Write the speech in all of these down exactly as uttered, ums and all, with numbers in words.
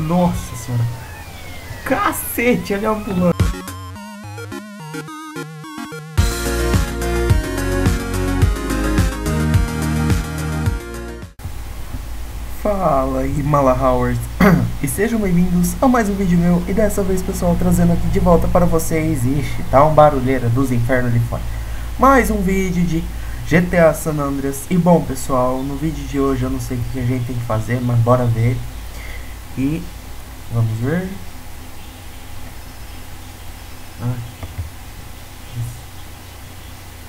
Nossa senhora. Cacete, olha a ambulância. Fala aí, Mala Howard. E sejam bem-vindos a mais um vídeo meu. E dessa vez, pessoal, trazendo aqui de volta para vocês. Ixi, tá uma barulheira dos infernos ali fora. Mais um vídeo de G T A San Andreas. E bom, pessoal, no vídeo de hoje eu não sei o que a gente tem que fazer, mas bora ver. E vamos ver. Ah,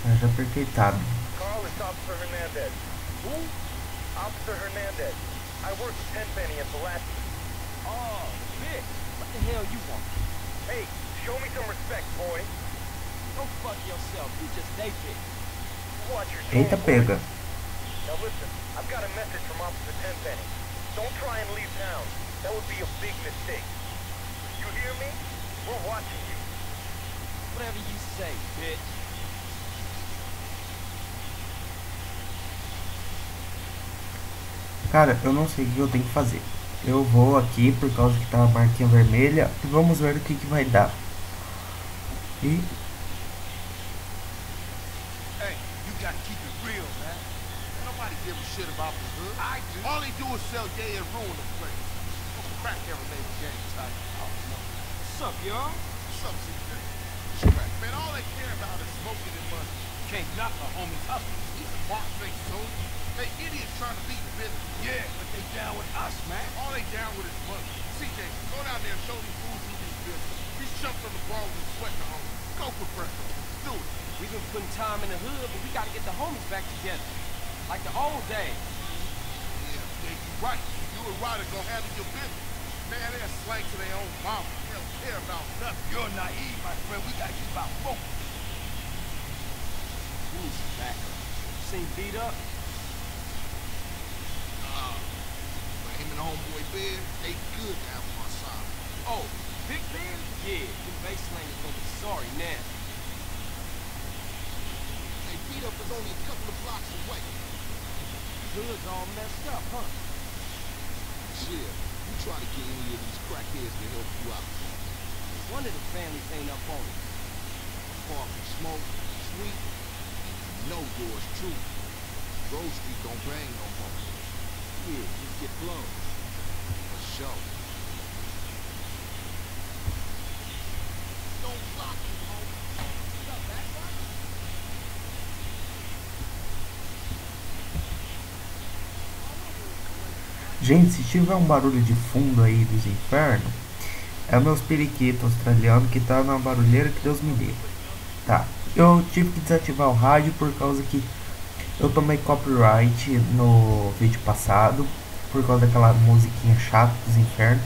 eu já apertei tab. Call is Officer Hernandez. Who? Officer Hernandez. I work at Tenpenny at Pulaski. Oh, bitch. What the hell you want? Hey, show me some respect, boy. Don't fuck yourself. You just naked. Eita, pega. Now listen, I've got a message from Officer Tenpenny. Don't try and leave town. That would be a big mistake. You hear me? We're watching you. Whatever you say, bitch. Cara, eu não sei o que eu tenho que fazer. Eu vou aqui por causa que tá a marquinha vermelha. E vamos ver o que que vai dar. E... We've been putting time in the hood, but we gotta get the homies back together. Like the old days. Yeah, yeah, you right. You and Ryder gonna handle your business. Man, they're slang to their own mama. They don't care about nothing. You're naive, my friend. We gotta keep our focus. Who's back? Seen beat up? Nah. But him and homeboy Bear, they good down on our side. Oh, Big Bear? Yeah, the baseline is gonna be sorry now. Up is only a couple of blocks away. Hood's all messed up, huh? Yeah, you try to get any of these crackheads to help you out. One of the families ain't up on it. Far from smoke, sweet, you know yours true. Grove Street don't bang no more. Yeah, just get blown. For sure. Don't block you, homie. Gente, se tiver um barulho de fundo aí dos infernos, é o meus periquitos australianos que tá na barulheira que Deus me livre. Tá, eu tive que desativar o rádio por causa que eu tomei copyright no vídeo passado, por causa daquela musiquinha chata dos infernos.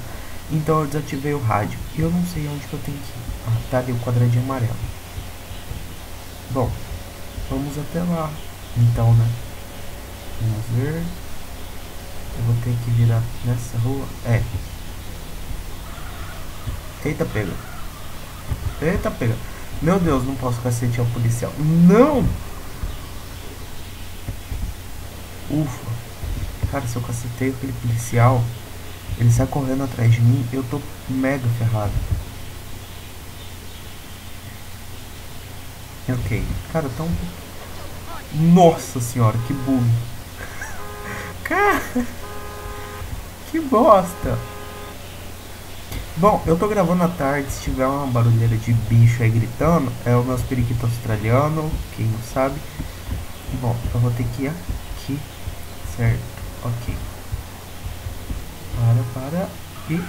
Então eu desativei o rádio. E eu não sei onde que eu tenho que ir. Ah, tá ali o quadradinho amarelo. Bom, vamos até lá. Então, né? Vamos ver... Eu vou ter que virar nessa rua. É. Eita, pega. Eita, pega. Meu Deus, não posso cacetear o policial. Não! Ufa. Cara, se eu caceteio aquele policial, ele sai correndo atrás de mim. Eu tô mega ferrado. Ok. Cara, tá um... Nossa senhora, que bug. Cara... Que bosta. Bom, eu tô gravando à tarde. Se tiver uma barulheira de bicho aí gritando, é o meu periquito australiano. Quem não sabe. Bom, eu vou ter que ir aqui. Certo, ok. Para, para. E...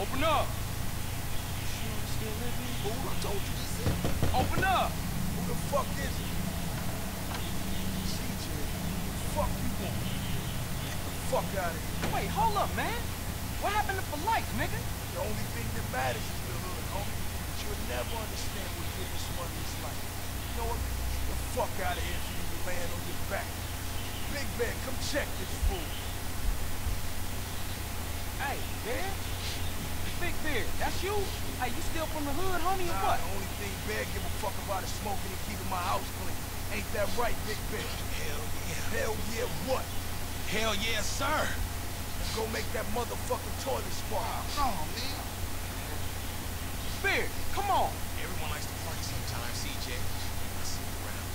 Open up! You sure I'm still living? Fool, I told you this is it. Open up! Who the fuck is it? C J, who the fuck you want? Get the fuck out of here. Wait, hold up, man. What happened to life, nigga? The only thing that matters is the hood, homie. But you'll never understand what this money is like. You know what? Get the fuck out of here so you can land on your back. Big Bear, come check this fool. Hey, man. Big Bear, that's you? Hey, you still from the hood, homie, or what? Nah, the only thing Bear give a fuck about is smoking and keeping my house clean. Ain't that right, Big Bear? Hell yeah. Hell yeah what? Hell yeah, sir. Go make that motherfucking toilet spark. Oh, man. Bear, come on. Everyone likes to party sometimes, C J. I see you around.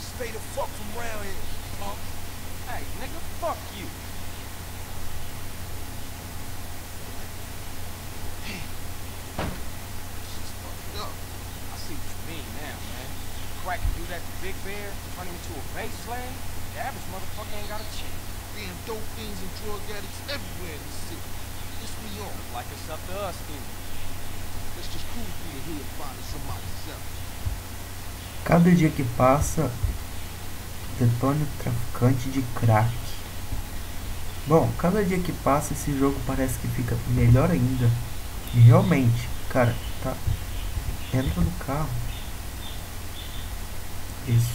Stay the fuck from around here, punk. Hey, nigga, fuck you. Do that to Big Bear, turn him into a base slave, the average motherfucker ain't got a chance. Damn dope fiends and drug addicts everywhere in the city. It's New York. Looks like it's up to us, dude. Let's just cruise through the hood and find somebody's self. Cada dia que passa, detona o traficante de crack. Bom, cada dia que passa, esse jogo parece que fica melhor ainda. E realmente, cara, tá... Entra no carro. Isso.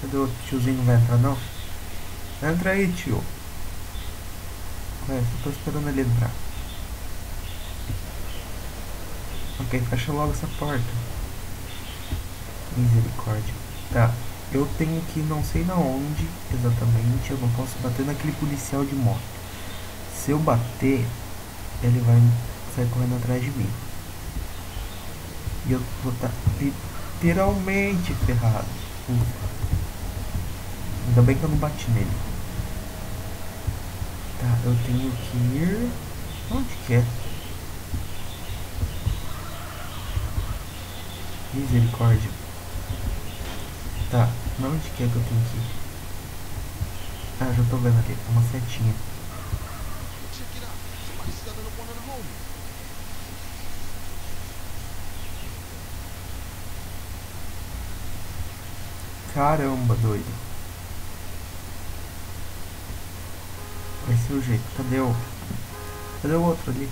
Cadê o outro tiozinho? Não vai entrar, não? Entra aí, tio. É, só tô esperando ele entrar. Ok, fecha logo essa porta. Misericórdia. Tá, eu tenho que ir não sei na onde exatamente. Eu não posso bater naquele policial de moto. Se eu bater, ele vai sair correndo atrás de mim. E eu vou estar... literalmente ferrado. Ufa. Ainda bem que eu não bati nele. Tá, eu tenho que ir... onde que é? Misericórdia. Tá, onde que é que eu tenho que ir? Ah, já tô vendo aqui, uma setinha. Caramba, doido. Vai ser o jeito. Cadê o... cadê o outro ali?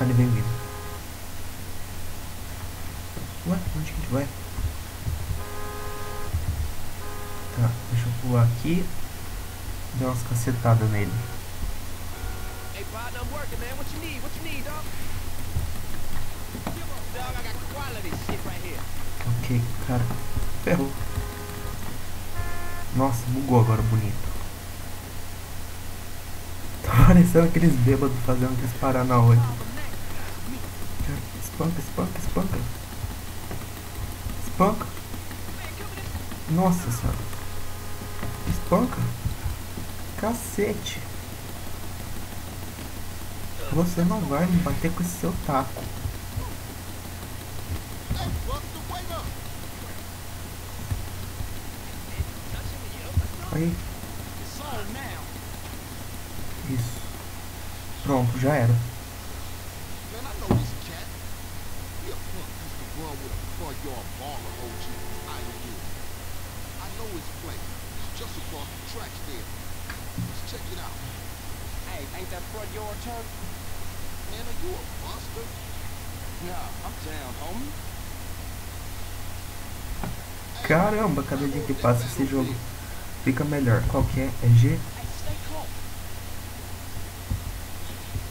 Ah, ele vem vindo. Ué, onde que a gente vai? Tá, deixa eu pular aqui. Deu umas cacetadas nele. Ok, cara. Ferrou. Nossa, bugou agora, bonito. Tá parecendo aqueles bêbados fazendo aqueles parar na hora. Espanca, espanca, espanca. Espanca. Nossa senhora. Espanca. Cacete. Você não vai me bater com esse seu taco. Aí. Isso. Pronto, já era. Caramba, cada dia que passa esse jogo fica melhor. Qual que é? É G?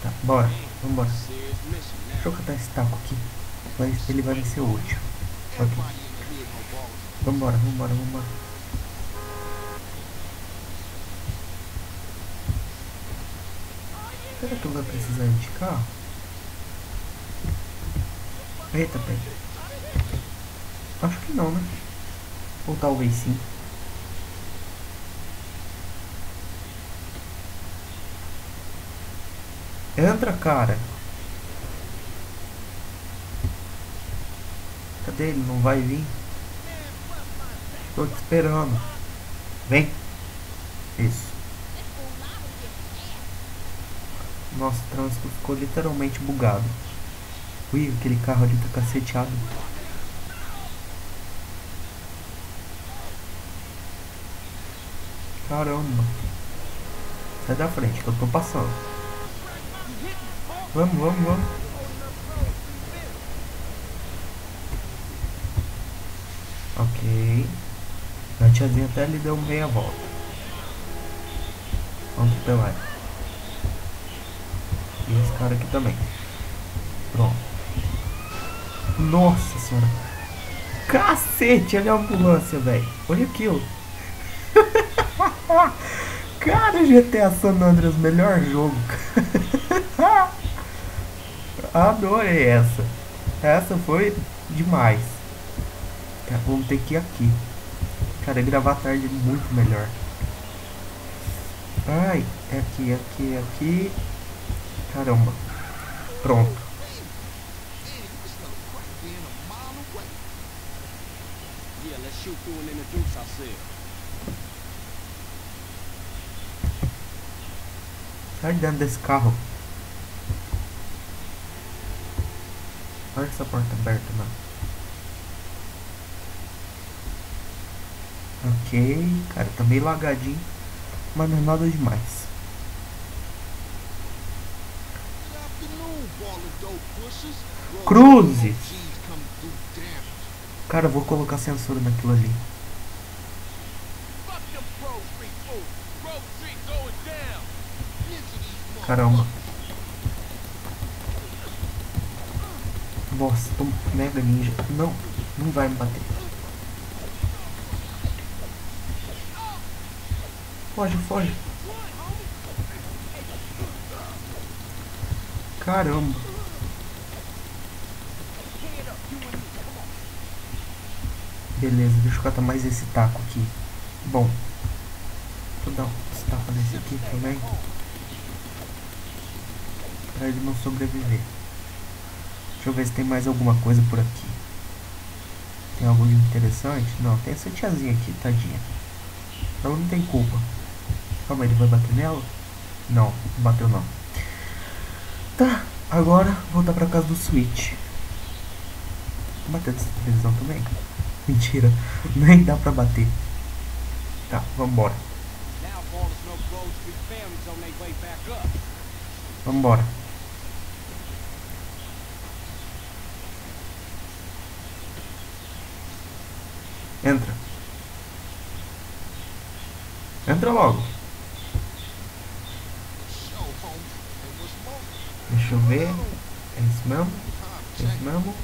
Tá, bora. Vambora. Deixa eu catar esse taco aqui. Mas ele vai ser útil. Ok. Vambora, vambora, vambora. Será que eu vou precisar de carro? Eita, pera. Acho que não, né? Ou talvez sim. Entra, cara. Cadê ele? Não vai vir? Tô te esperando. Vem. Isso. Nossa, o trânsito ficou literalmente bugado. Ui, aquele carro ali tá caceteado. Caramba. Sai da frente que eu tô passando. Vamos, vamos, vamos. Ok. A tiazinha até lhe deu meia volta. Vamos pela. tem esse cara aqui também. Pronto. Nossa senhora. Cacete, olha a ambulância, velho. Olha aquilo. Cara, G T A San Andreas, melhor jogo. Adorei essa. Essa foi demais. Cara, vamos ter que ir aqui. Cara, gravar tarde é muito melhor. Ai, é aqui, é aqui, é aqui. Caramba. Pronto. Sai dentro desse carro. Olha essa porta aberta, mano. Ok, cara, tá meio lagadinho, mas não é nada demais. Cruzes! Cara, eu vou colocar censura naquilo ali. Caramba. Nossa, tô mega ninja. Não, não vai me bater. Foge, foge. Caramba. Beleza, deixa eu catar mais esse taco aqui. Bom. Vou dar uns tacos nesse aqui também. Pra ele não sobreviver. Deixa eu ver se tem mais alguma coisa por aqui. Tem algo de interessante? Não, tem essa tiazinha aqui, tadinha. Ela não tem culpa. Calma aí, ele vai bater nela? Não, não bateu não. Tá, agora voltar pra casa do Switch. Bateu nessa televisão também? Mentira, nem dá pra bater. Tá, vambora. Vambora. Entra. Entra logo. Deixa eu ver. É isso mesmo? É isso mesmo?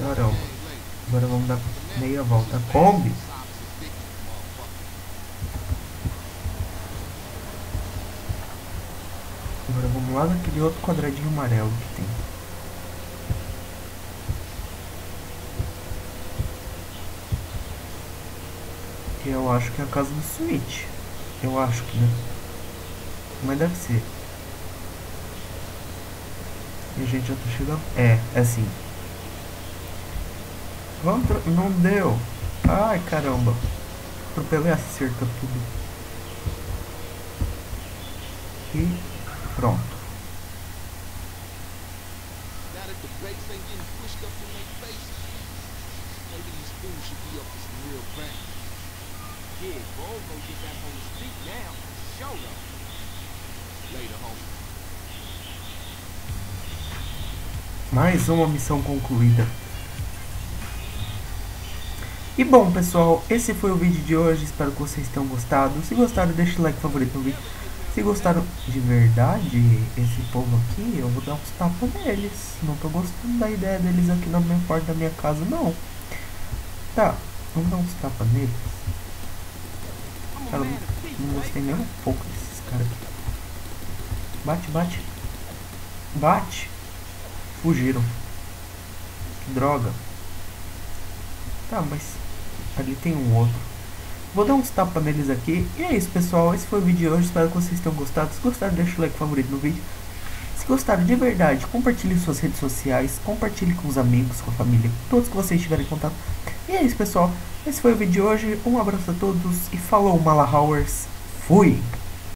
Caramba. Agora vamos dar meia volta. Kombi? Agora vamos lá naquele outro quadradinho amarelo que tem. Eu acho que é a casa do Switch. Eu acho que, né? Mas deve ser. E a gente já tá chegando. É, é assim. Vamos pro... Não deu. Ai, caramba. Atropelei a cerca tudo. E pronto. Mais uma missão concluída. E bom, pessoal, esse foi o vídeo de hoje. Espero que vocês tenham gostado. Se gostaram, deixa o like favorito no vídeo. Se gostaram de verdade, esse povo aqui, eu vou dar uns tapas neles. Não tô gostando da ideia deles aqui na minha porta da minha casa, não. Tá, vamos dar uns tapas neles. Cara, não, não gostei nem um pouco desses caras aqui. Bate, bate. Bate. Fugiram. Que droga. Tá, mas ali tem um outro. Vou dar uns tapas neles aqui. E é isso, pessoal. Esse foi o vídeo de hoje. Espero que vocês tenham gostado. Se gostaram, deixa o like favorito no vídeo. Se gostaram de verdade, compartilhe em suas redes sociais. Compartilhe com os amigos, com a família, todos que vocês tiverem contato. E é isso, pessoal. Esse foi o vídeo de hoje. Um abraço a todos e falou, Malahowers. Fui!